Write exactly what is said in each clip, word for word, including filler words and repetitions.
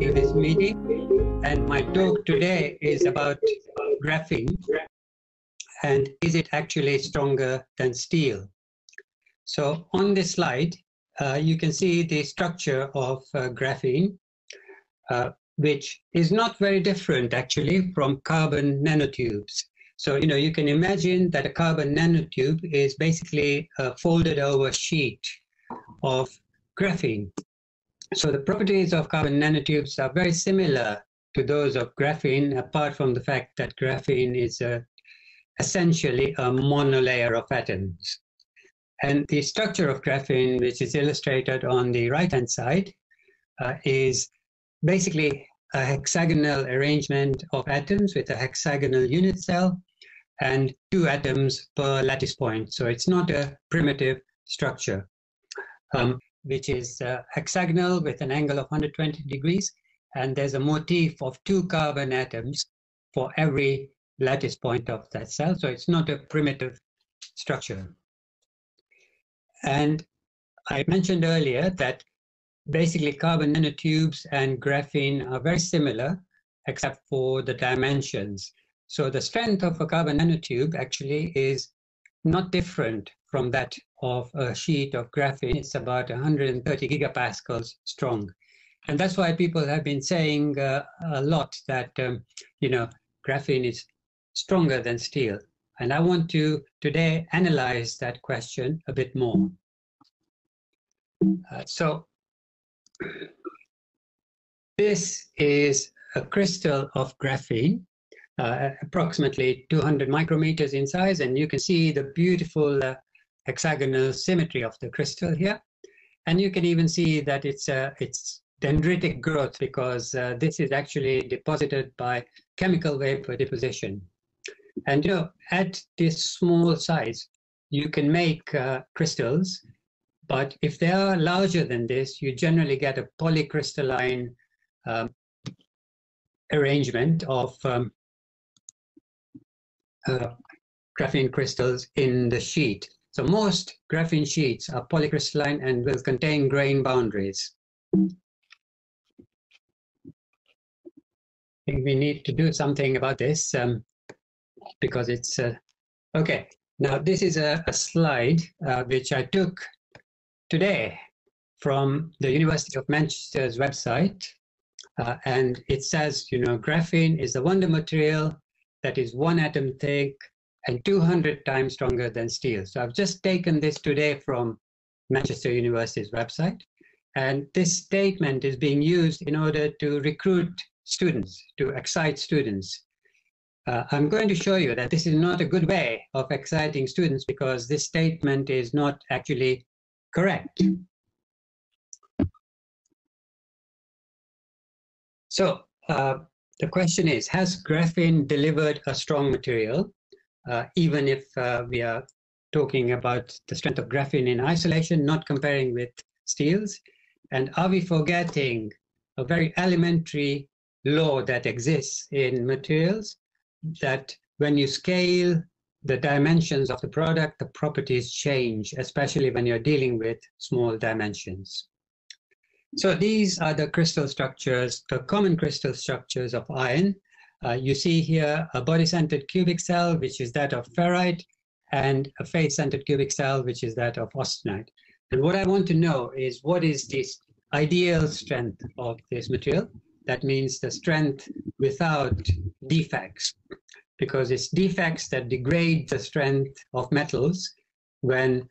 to this meeting, and my talk today is about graphene and is it actually stronger than steel. So on this slide uh, you can see the structure of uh, graphene, uh, which is not very different actually from carbon nanotubes. So, you know, you can imagine that a carbon nanotube is basically a folded over sheet of graphene. So the properties of carbon nanotubes are very similar to those of graphene, apart from the fact that graphene is a, essentially a monolayer of atoms. And the structure of graphene, which is illustrated on the right-hand side, uh, is basically a hexagonal arrangement of atoms with a hexagonal unit cell and two atoms per lattice point. So it's not a primitive structure, um, which is uh, hexagonal with an angle of one hundred twenty degrees, and there's a motif of two carbon atoms for every lattice point of that cell. So it's not a primitive structure. And I mentioned earlier that basically carbon nanotubes and graphene are very similar except for the dimensions. So the strength of a carbon nanotube actually is not different from that of a sheet of graphene. It's about one hundred thirty gigapascals strong. And that's why people have been saying uh, a lot that, um, you know, graphene is stronger than steel. And I want to today analyze that question a bit more. Uh, so this is a crystal of graphene, uh, approximately two hundred micrometers in size, and you can see the beautiful uh, hexagonal symmetry of the crystal here. And you can even see that it's uh, it's dendritic growth, because uh, this is actually deposited by chemical vapor deposition. And you know, at this small size, you can make uh, crystals. But if they are larger than this, you generally get a polycrystalline um, arrangement of um, uh, graphene crystals in the sheet. So most graphene sheets are polycrystalline and will contain grain boundaries. I think we need to do something about this um, because it's uh, okay. Now this is a, a slide uh, which I took today from the University of Manchester's website, uh, and it says, you know, graphene is the wonder material that is one atom thick and two hundred times stronger than steel. So I've just taken this today from Manchester University's website, and this statement is being used in order to recruit students, to excite students. Uh, I'm going to show you that this is not a good way of exciting students, because this statement is not actually correct. So uh, the question is, has graphene delivered a strong material? Uh, even if uh, we are talking about the strength of graphene in isolation, not comparing with steels, and are we forgetting a very elementary law that exists in materials, that when you scale the dimensions of the product, the properties change, especially when you're dealing with small dimensions. So these are the crystal structures, the common crystal structures of iron. Uh, you see here a body centered cubic cell, which is that of ferrite, and a face centered cubic cell, which is that of austenite. And what I want to know is, what is this ideal strength of this material? That means the strength without defects, because it's defects that degrade the strength of metals when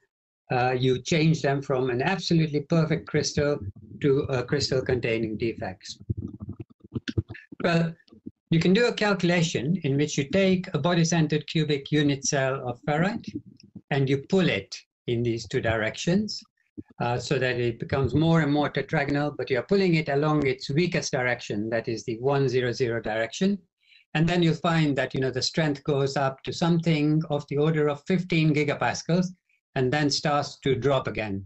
uh, you change them from an absolutely perfect crystal to a crystal containing defects. Well, you can do a calculation in which you take a body-centered cubic unit cell of ferrite and you pull it in these two directions uh, so that it becomes more and more tetragonal, but you're pulling it along its weakest direction, that is the one hundred direction. And then you'll find that, you know, the strength goes up to something of the order of fifteen gigapascals and then starts to drop again.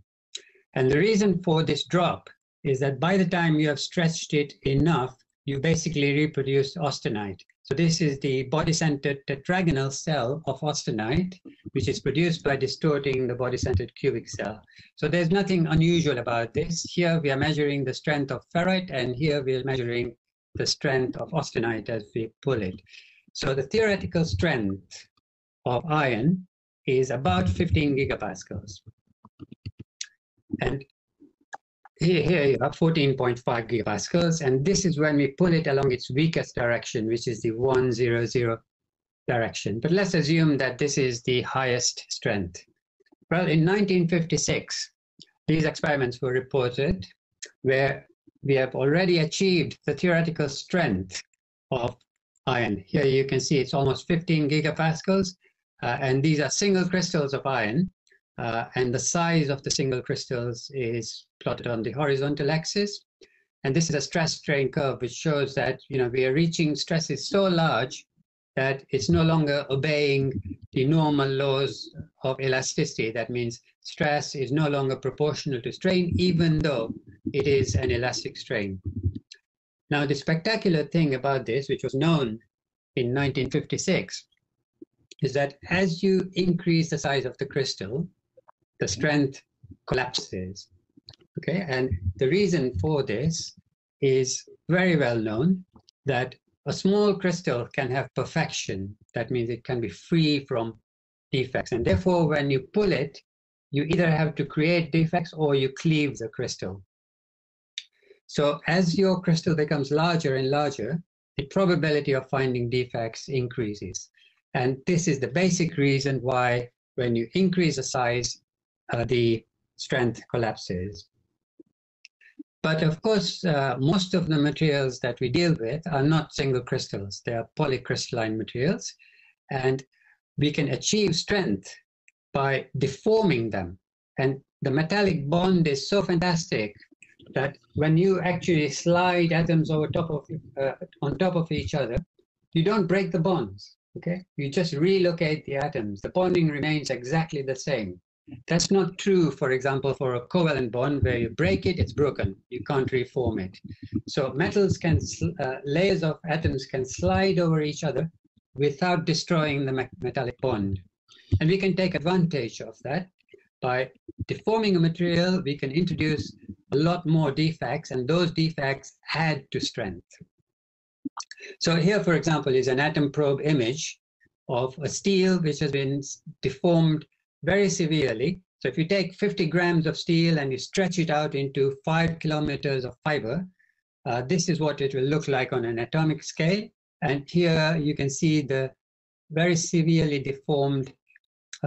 And the reason for this drop is that by the time you have stretched it enough, you basically reproduce austenite. So this is the body centered tetragonal cell of austenite, which is produced by distorting the body centered cubic cell. So there's nothing unusual about this. Here we are measuring the strength of ferrite, and here we are measuring the strength of austenite as we pull it. So the theoretical strength of iron is about fifteen gigapascals. And here you have fourteen point five gigapascals, and this is when we pull it along its weakest direction, which is the one zero zero direction. But let's assume that this is the highest strength. Well, in nineteen fifty-six, these experiments were reported where we have already achieved the theoretical strength of iron. Here you can see it's almost fifteen gigapascals, uh, and these are single crystals of iron. Uh, and the size of the single crystals is plotted on the horizontal axis. And this is a stress strain curve, which shows that, you know, we are reaching stresses so large that it's no longer obeying the normal laws of elasticity. That means stress is no longer proportional to strain, even though it is an elastic strain. Now, the spectacular thing about this, which was known in nineteen fifty-six, is that as you increase the size of the crystal, the strength collapses. Okay, and the reason for this is very well known, that a small crystal can have perfection. That means it can be free from defects. And therefore, when you pull it, you either have to create defects or you cleave the crystal. So as your crystal becomes larger and larger, the probability of finding defects increases. And this is the basic reason why, when you increase the size, uh, the strength collapses. But of course, uh, most of the materials that we deal with are not single crystals. They are polycrystalline materials. And we can achieve strength by deforming them. And the metallic bond is so fantastic that when you actually slide atoms over top of, uh, on top of each other, you don't break the bonds. Okay, you just relocate the atoms. The bonding remains exactly the same. That's not true, for example, for a covalent bond, where you break it, it's broken. You can't reform it. So metals can, uh, layers of atoms can slide over each other without destroying the me metallic bond. And we can take advantage of that. By deforming a material, we can introduce a lot more defects, and those defects add to strength. So here, for example, is an atom probe image of a steel which has been deformed very severely. So if you take fifty grams of steel and you stretch it out into five kilometers of fiber, uh, this is what it will look like on an atomic scale. And here you can see the very severely deformed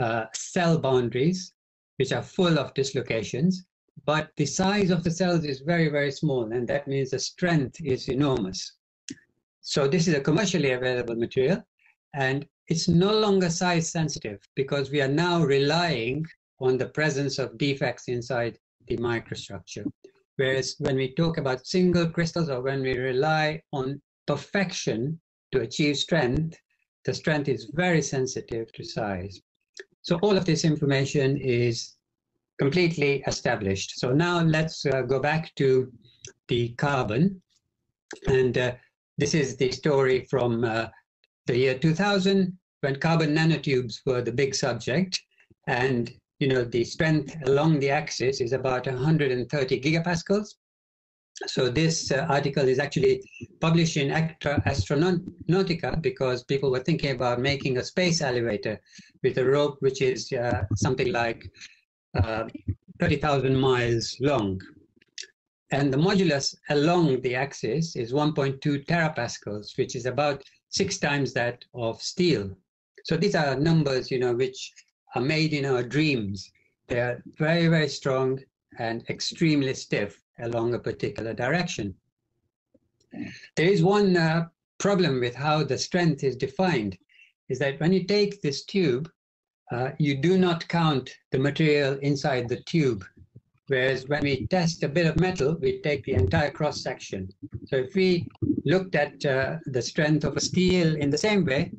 uh, cell boundaries, which are full of dislocations. But the size of the cells is very, very small, and that means the strength is enormous. So this is a commercially available material, and it's no longer size sensitive because we are now relying on the presence of defects inside the microstructure. Whereas when we talk about single crystals, or when we rely on perfection to achieve strength, the strength is very sensitive to size. So all of this information is completely established. So now let's uh, go back to the carbon. And uh, this is the story from uh, the year two thousand, when carbon nanotubes were the big subject. And, you know, the strength along the axis is about one hundred thirty gigapascals. So this uh, article is actually published in Acta Astronautica because people were thinking about making a space elevator with a rope which is uh, something like uh, thirty thousand miles long. And the modulus along the axis is one point two terapascals, which is about six times that of steel. So these are numbers, you know, which are made in our dreams. They are very, very strong and extremely stiff along a particular direction. There is one uh, problem with how the strength is defined, is that when you take this tube, uh, you do not count the material inside the tube. Whereas when we test a bit of metal, we take the entire cross-section. So if we looked at uh, the strength of a steel in the same way,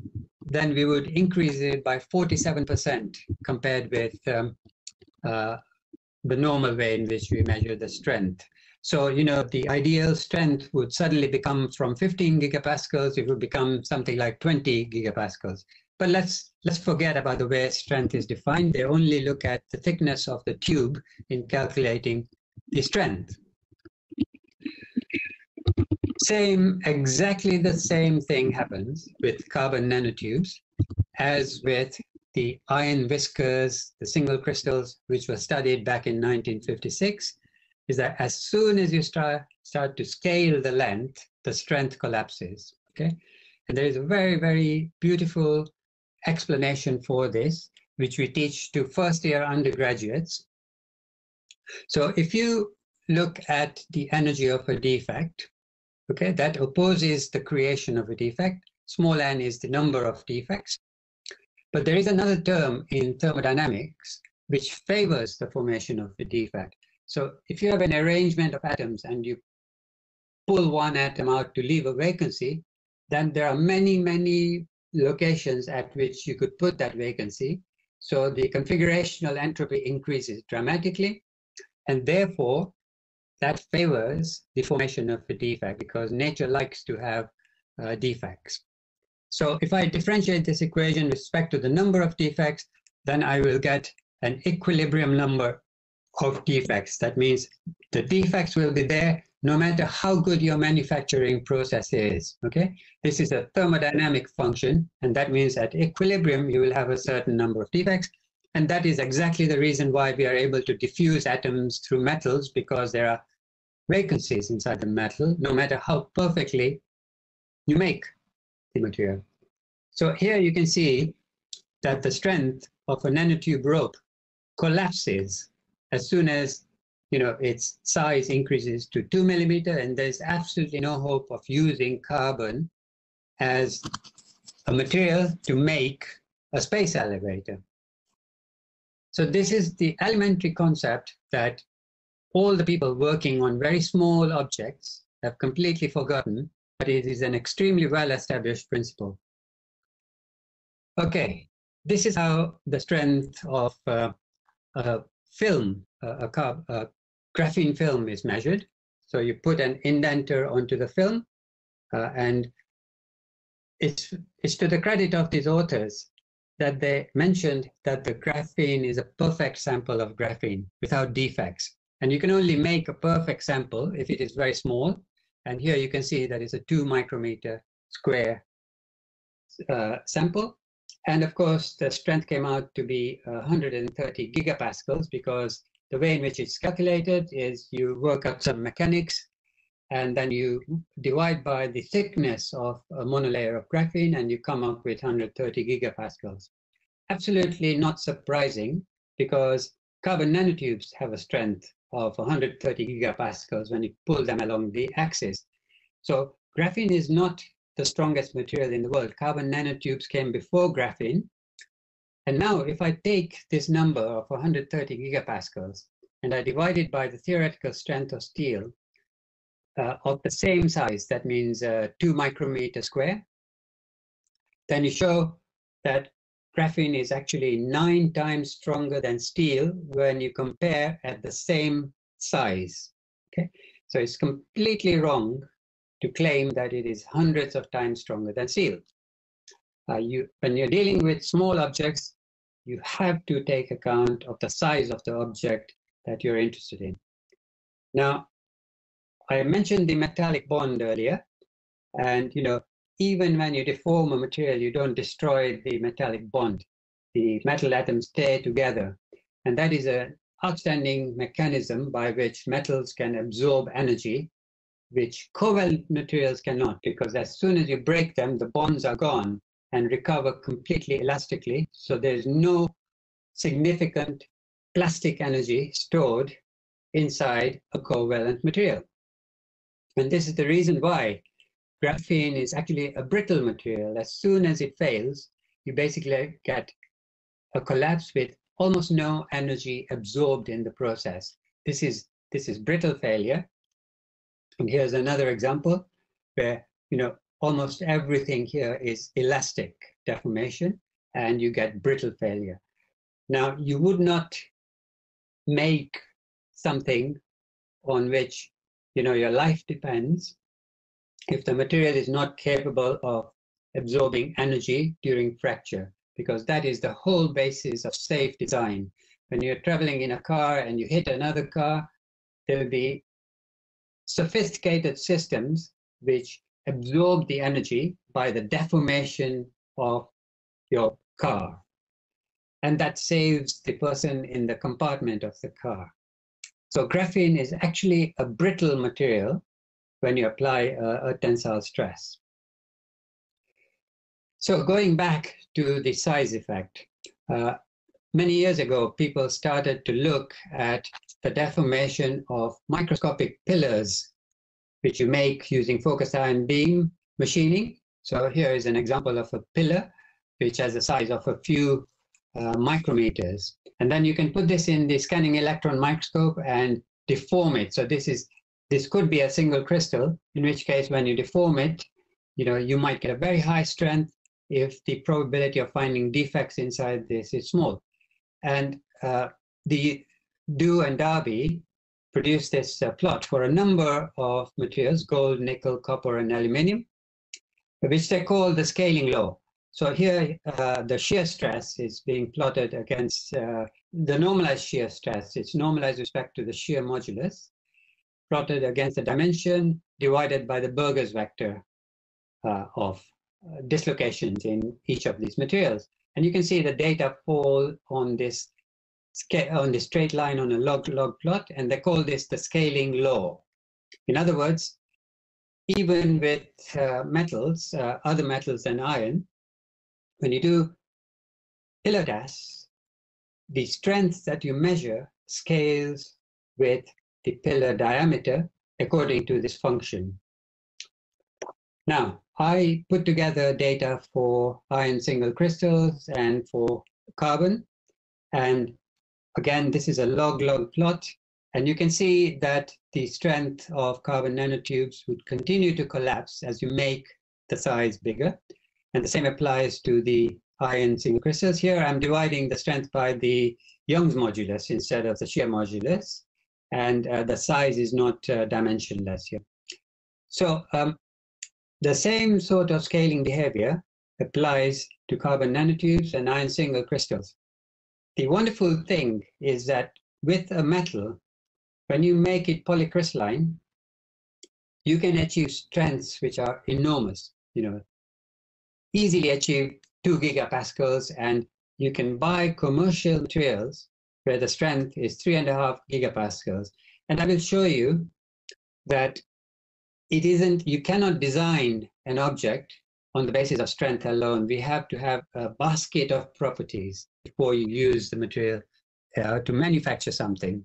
then we would increase it by forty-seven percent compared with um, uh, the normal way in which we measure the strength. So, you know, the ideal strength would suddenly become from fifteen gigapascals, it would become something like twenty gigapascals. But let's, let's forget about the way strength is defined. They only look at the thickness of the tube in calculating the strength. Same, exactly the same thing happens with carbon nanotubes as with the iron whiskers, the single crystals, which were studied back in nineteen fifty-six. Is that as soon as you start, start to scale the length, the strength collapses, okay? And there is a very, very beautiful explanation for this, which we teach to first-year undergraduates. So if you look at the energy of a defect, okay, that opposes the creation of a defect. Small n is the number of defects. But there is another term in thermodynamics which favors the formation of a defect. So if you have an arrangement of atoms and you pull one atom out to leave a vacancy, then there are many, many locations at which you could put that vacancy. So the configurational entropy increases dramatically, and therefore that favors the formation of a defect because nature likes to have uh, defects. So if I differentiate this equation with respect to the number of defects, then I will get an equilibrium number of defects. That means the defects will be there no matter how good your manufacturing process is, okay? This is a thermodynamic function, and that means at equilibrium you will have a certain number of defects, and that is exactly the reason why we are able to diffuse atoms through metals, because there are vacancies inside the metal no matter how perfectly you make the material. So here you can see that the strength of a nanotube rope collapses as soon as, you know, its size increases to two millimeter, and there's absolutely no hope of using carbon as a material to make a space elevator. So this is the elementary concept that all the people working on very small objects have completely forgotten, but it is an extremely well-established principle. Okay, this is how the strength of uh, uh, film, uh, a, carb, a graphene film is measured. So you put an indenter onto the film, uh, and it's, it's to the credit of these authors that they mentioned that the graphene is a perfect sample of graphene without defects. And you can only make a perfect sample if it is very small. And here you can see that it's a two micrometer square uh, sample. And of course, the strength came out to be one hundred thirty gigapascals, because the way in which it's calculated is you work up some mechanics, and then you divide by the thickness of a monolayer of graphene, and you come up with one hundred thirty gigapascals. Absolutely not surprising, because carbon nanotubes have a strength of one hundred thirty gigapascals when you pull them along the axis. So graphene is not the strongest material in the world. Carbon nanotubes came before graphene. And now if I take this number of one hundred thirty gigapascals and I divide it by the theoretical strength of steel uh, of the same size, that means uh, two micrometer square, then you show that graphene is actually nine times stronger than steel when you compare at the same size, okay? So it's completely wrong to claim that it is hundreds of times stronger than steel. Uh, you, when you're dealing with small objects, you have to take account of the size of the object that you're interested in. Now, I mentioned the metallic bond earlier, and you know, even when you deform a material, you don't destroy the metallic bond. The metal atoms stay together, and that is an outstanding mechanism by which metals can absorb energy, which covalent materials cannot, because as soon as you break them, the bonds are gone and recover completely elastically. So there's no significant plastic energy stored inside a covalent material. And this is the reason why graphene is actually a brittle material. As soon as it fails, you basically get a collapse with almost no energy absorbed in the process. This is, this is brittle failure. And here's another example where, you know, almost everything here is elastic deformation, and you get brittle failure. Now, you would not make something on which you know, your life depends. If the material is not capable of absorbing energy during fracture, because that is the whole basis of safe design. When you're traveling in a car and you hit another car, there will be sophisticated systems which absorb the energy by the deformation of your car. And that saves the person in the compartment of the car. So graphene is actually a brittle material when you apply a, a tensile stress. So going back to the size effect, uh, many years ago, people started to look at the deformation of microscopic pillars, which you make using focused ion beam machining. So here is an example of a pillar, which has a size of a few uh, micrometers. And then you can put this in the scanning electron microscope and deform it. So this is this could be a single crystal, in which case when you deform it, you know, you might get a very high strength if the probability of finding defects inside this is small. And uh, the Du and Darby produced this uh, plot for a number of materials, gold, nickel, copper, and aluminium, which they call the scaling law. So here, uh, the shear stress is being plotted against uh, the normalized shear stress. It's normalized with respect to the shear modulus, plotted against the dimension divided by the Burgers vector uh, of uh, dislocations in each of these materials. And you can see the data fall on this on the straight line on a log-log plot, and they call this the scaling law. In other words, even with uh, metals, uh, other metals than iron, when you do pillar tests, the strength that you measure scales with the pillar diameter according to this function. Now, I put together data for iron single crystals and for carbon. And again, this is a log-log plot. And you can see that the strength of carbon nanotubes would continue to collapse as you make the size bigger. And the same applies to the iron single crystals. Here, I'm dividing the strength by the Young's modulus instead of the shear modulus. And uh, the size is not uh, dimensionless here. So, um, the same sort of scaling behavior applies to carbon nanotubes and iron single crystals. The wonderful thing is that with a metal, when you make it polycrystalline, you can achieve strengths which are enormous, you know, easily achieve two gigapascals, and you can buy commercial materials where the strength is three and a half gigapascals. And I will show you that it isn't, you cannot design an object on the basis of strength alone. We have to have a basket of properties before you use the material uh, to manufacture something.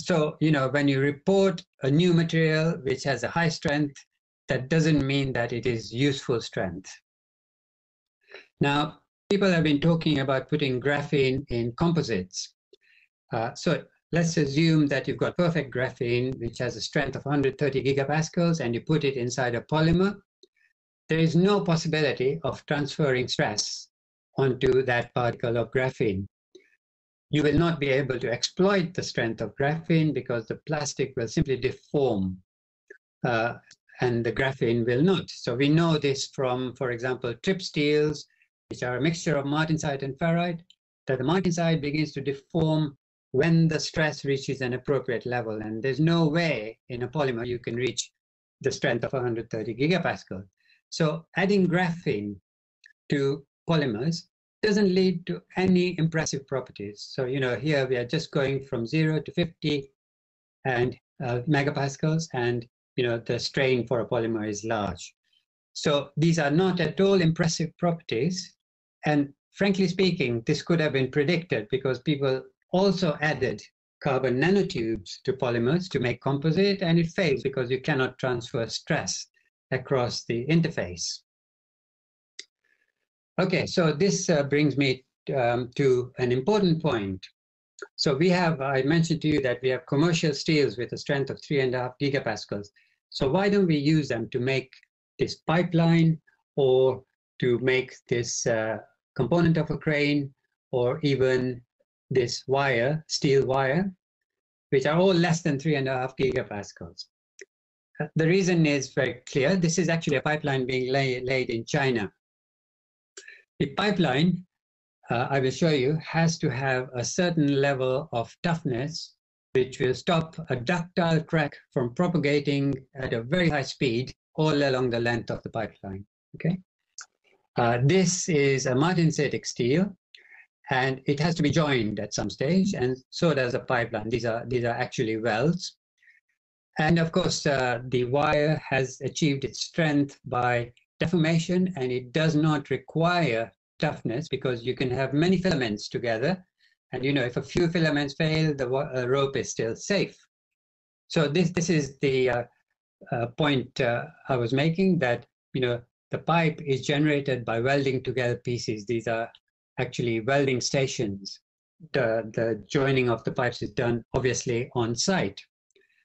So, you know, when you report a new material which has a high strength, that doesn't mean that it is useful strength. Now, people have been talking about putting graphene in composites. Uh, so let's assume that you've got perfect graphene, which has a strength of one hundred thirty gigapascals, and you put it inside a polymer. There is no possibility of transferring stress onto that particle of graphene. You will not be able to exploit the strength of graphene because the plastic will simply deform, uh, and the graphene will not. So we know this from, for example, trip steels, which are a mixture of martensite and ferrite, that the martensite begins to deform when the stress reaches an appropriate level, and there's no way in a polymer you can reach the strength of one hundred thirty gigapascal. So adding graphene to polymers doesn't lead to any impressive properties. So, you know, here we are just going from zero to fifty and uh, megapascals, and, you know, the strain for a polymer is large. So these are not at all impressive properties. And frankly speaking, this could have been predicted because people also added carbon nanotubes to polymers to make composite, and it fails because you cannot transfer stress across the interface. Okay, so this uh, brings me um, to an important point. So we have, I mentioned to you that we have commercial steels with a strength of three and a half gigapascals. So why don't we use them to make this pipeline, or to make this uh, component of a crane, or even this wire, steel wire? which are all less than three and a half gigapascals. The reason is very clear. This is actually a pipeline being lay, laid in China. The pipeline, uh, I will show you, has to have a certain level of toughness, which will stop a ductile crack from propagating at a very high speed all along the length of the pipeline. Okay, uh, this is a martensitic steel, and it has to be joined at some stage, and so does a pipeline. These are these are actually welds. And of course, uh, the wire has achieved its strength by deformation, and it does not require toughness because you can have many filaments together, and you know, if a few filaments fail, the uh, rope is still safe. So this this is the uh, uh, point uh, I was making, that you know, the pipe is generated by welding together pieces. These are actually welding stations. The the joining of the pipes is done obviously on site.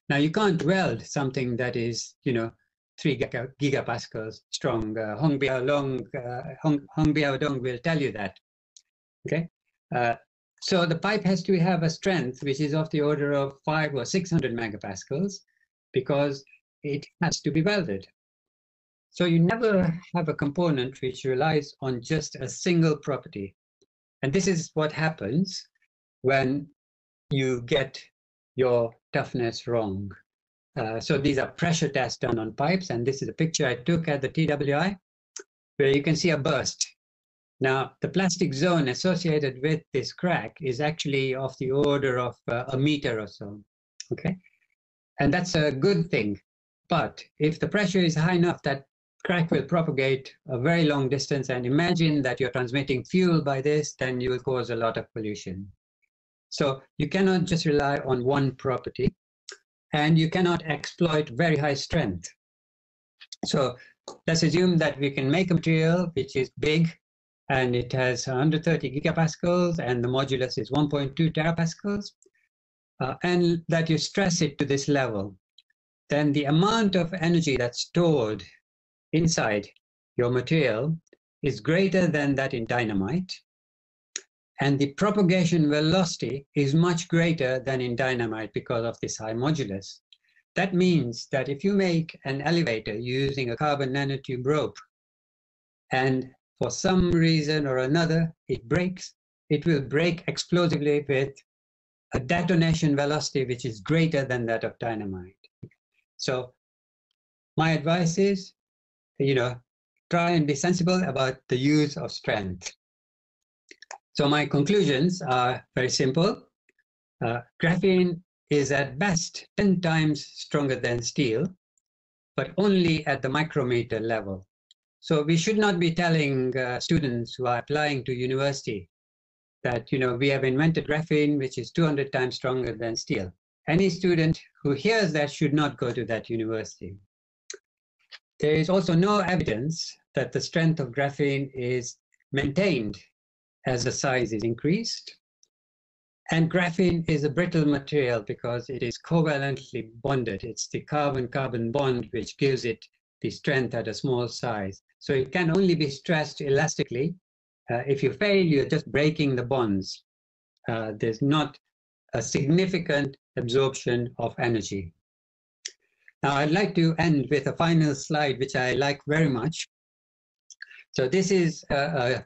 Now, you can't weld something that is, you know, three gigapascals strong. Uh, Hong Biao Dong, uh, Hong, Hong Biao Dong will tell you that. Okay, uh, so the pipe has to have a strength which is of the order of five or six hundred megapascals, because it has to be welded. So you never have a component which relies on just a single property, and this is what happens when you get your toughness wrong. Uh, so these are pressure tests done on pipes, and this is a picture I took at the T W I, where you can see a burst. Now, the plastic zone associated with this crack is actually of the order of uh, a meter or so, okay? And that's a good thing, but if the pressure is high enough, that crack will propagate a very long distance, and imagine that you're transmitting fuel by this, then you will cause a lot of pollution. So you cannot just rely on one property, and you cannot exploit very high strength. So let's assume that we can make a material which is big, and it has one hundred thirty gigapascals, and the modulus is one point two terapascals, uh, and that you stress it to this level. Then the amount of energy that's stored inside your material is greater than that in dynamite, and the propagation velocity is much greater than in dynamite because of this high modulus. That means that if you make an elevator using a carbon nanotube rope, and for some reason or another it breaks, it will break explosively with a detonation velocity which is greater than that of dynamite. So my advice is, you know, try and be sensible about the use of strength. So my conclusions are very simple. Uh, graphene is at best ten times stronger than steel, but only at the micrometer level. So we should not be telling uh, students who are applying to university that, you know, we have invented graphene, which is two hundred times stronger than steel. Any student who hears that should not go to that university. There is also no evidence that the strength of graphene is maintained as the size is increased. And graphene is a brittle material because it is covalently bonded. It's the carbon-carbon bond which gives it the strength at a small size. So it can only be stressed elastically. Uh, if you fail, you're just breaking the bonds. Uh, there's not a significant absorption of energy. Now, I'd like to end with a final slide, which I like very much. So this is a, a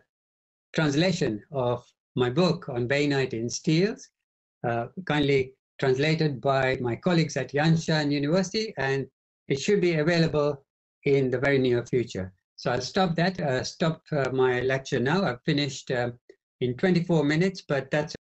translation of my book on bainite in steels, uh, kindly translated by my colleagues at Yanshan University, and it should be available in the very near future. So I'll stop that, uh, stop uh, my lecture now. I've finished um, in twenty-four minutes, but that's